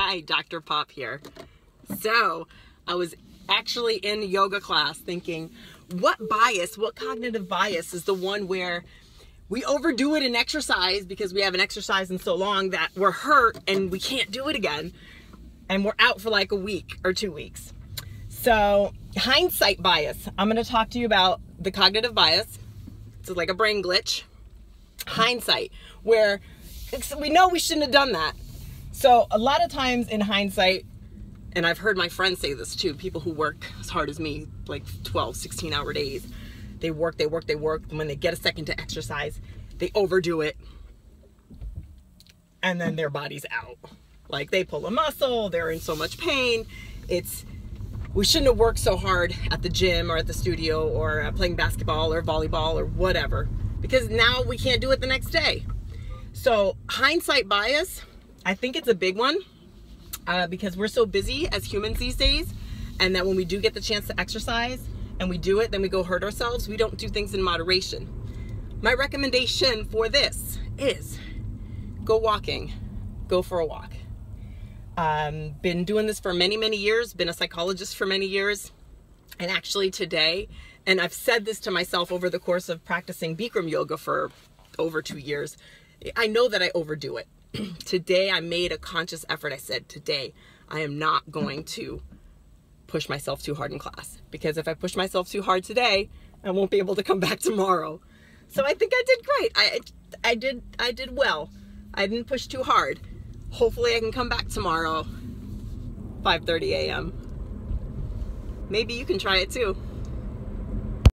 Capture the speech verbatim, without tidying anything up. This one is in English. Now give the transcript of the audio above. Hi, Doctor Pop here. So I was actually in yoga class thinking, what bias, what cognitive bias is the one where we overdo it in exercise because we haven't exercised in so long that we're hurt and we can't do it again, and we're out for like a week or two weeks. So hindsight bias. I'm going to talk to you about the cognitive bias. It's like a brain glitch. Hindsight, where we know we shouldn't have done that. So a lot of times in hindsight, and I've heard my friends say this too, people who work as hard as me, like twelve, sixteen hour days, they work, they work, they work. When they get a second to exercise, they overdo it. And then their body's out. Like they pull a muscle, they're in so much pain. It's, we shouldn't have worked so hard at the gym or at the studio or playing basketball or volleyball or whatever, because now we can't do it the next day. So hindsight bias, I think it's a big one uh, because we're so busy as humans these days, and that when we do get the chance to exercise and we do it, then we go hurt ourselves. We don't do things in moderation. My recommendation for this is go walking, go for a walk. Um, been doing this for many, many years, been a psychologist for many years. And actually today, and I've said this to myself over the course of practicing Bikram yoga for over two years, I know that I overdo it. Today I made a conscious effort. I said, today I am not going to push myself too hard in class, because if I push myself too hard today, I won't be able to come back tomorrow. So I think I did great. I, I, did, I did well. I didn't push too hard. Hopefully I can come back tomorrow, five thirty a m Maybe you can try it too.